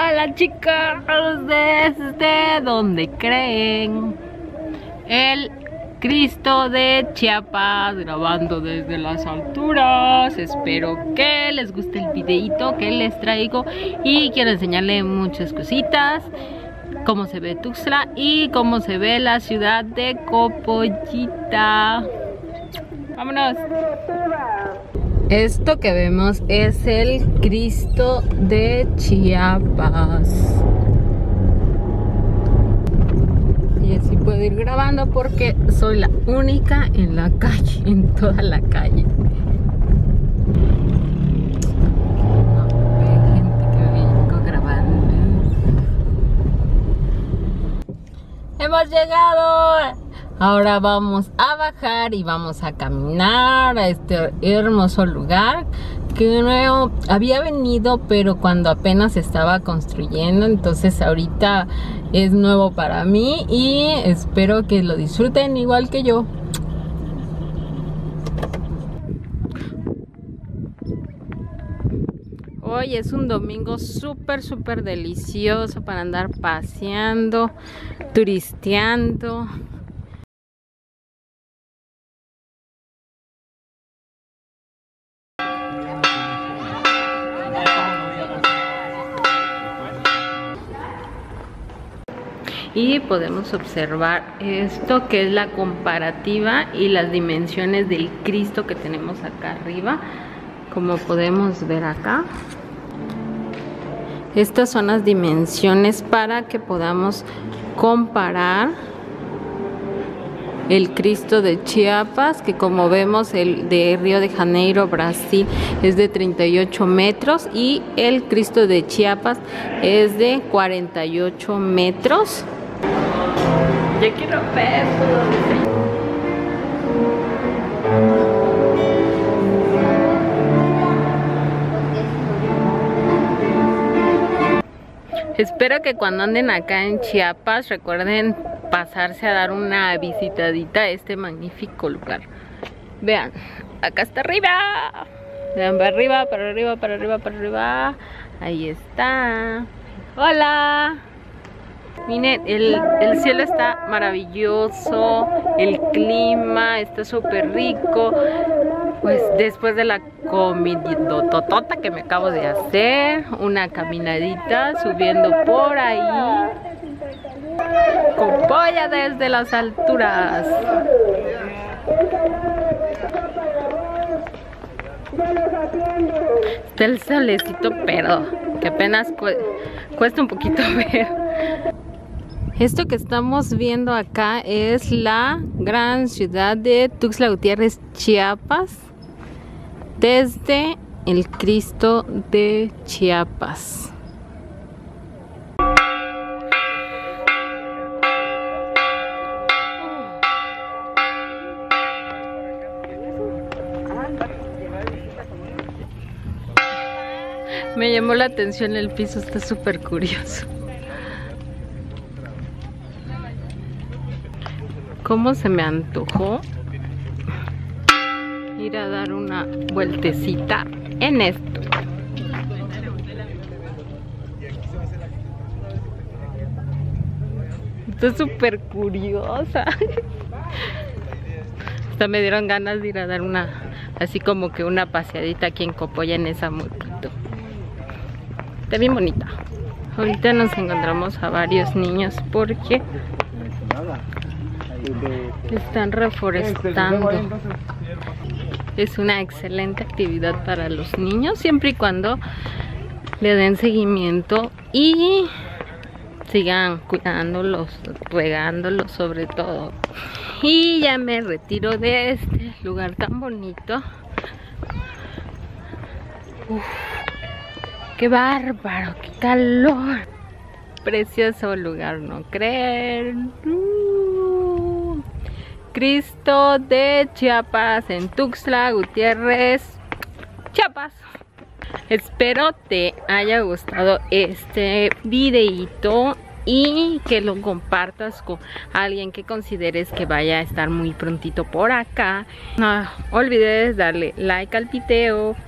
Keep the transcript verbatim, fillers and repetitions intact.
Hola chicos, ¿desde dónde creen? El Cristo de Chiapas, grabando desde las alturas. Espero que les guste el videito que les traigo y quiero enseñarles muchas cositas, cómo se ve Tuxtla y cómo se ve la ciudad de Copoyita. ¡Vámonos! Esto que vemos es el Cristo de Chiapas. Y así puedo ir grabando porque soy la única en la calle, en toda la calle. Hay gente que vengo grabando. ¡Hemos llegado! Ahora vamos a bajar y vamos a caminar a este hermoso lugar que no había venido, pero cuando apenas estaba construyendo, entonces ahorita es nuevo para mí y espero que lo disfruten igual que yo. Hoy es un domingo súper, súper delicioso para andar paseando, turisteando. Y podemos observar esto que es la comparativa y las dimensiones del Cristo que tenemos acá arriba, como podemos ver acá. Estas son las dimensiones para que podamos comparar el Cristo de Chiapas, que como vemos el de Río de Janeiro, Brasil, es de treinta y ocho metros y el Cristo de Chiapas es de cuarenta y ocho metros. Yo quiero ver todo. Espero que cuando anden acá en Chiapas recuerden pasarse a dar una visitadita a este magnífico lugar. Vean, acá está arriba. Vean, para arriba, para arriba, para arriba, para arriba. Ahí está. Hola. Miren, el, el cielo está maravilloso, el clima está súper rico. Pues después de la comidototota que me acabo de hacer, una caminadita subiendo por ahí. Copoya desde las alturas. Está el solecito, pero que apenas cu cuesta un poquito ver. Esto que estamos viendo acá es la gran ciudad de Tuxtla Gutiérrez, Chiapas, desde el Cristo de Chiapas. Me llamó la atención el piso, está súper curioso. ¿Cómo se me antojó ir a dar una vueltecita en esto? Está súper curiosa. Hasta me dieron ganas de ir a dar una, así como que una paseadita aquí en Copoya en esa multitud. Está bien bonita. Ahorita nos encontramos a varios niños porque están reforestando. Es una excelente actividad para los niños, siempre y cuando le den seguimiento y sigan cuidándolos, regándolos sobre todo. Y ya me retiro de este lugar tan bonito. Uf. ¡Qué bárbaro! ¡Qué calor! Precioso lugar, ¿no creen? Uh, Cristo de Chiapas en Tuxtla Gutiérrez, Chiapas. Espero te haya gustado este videíto y que lo compartas con alguien que consideres que vaya a estar muy prontito por acá. No olvides darle like al video.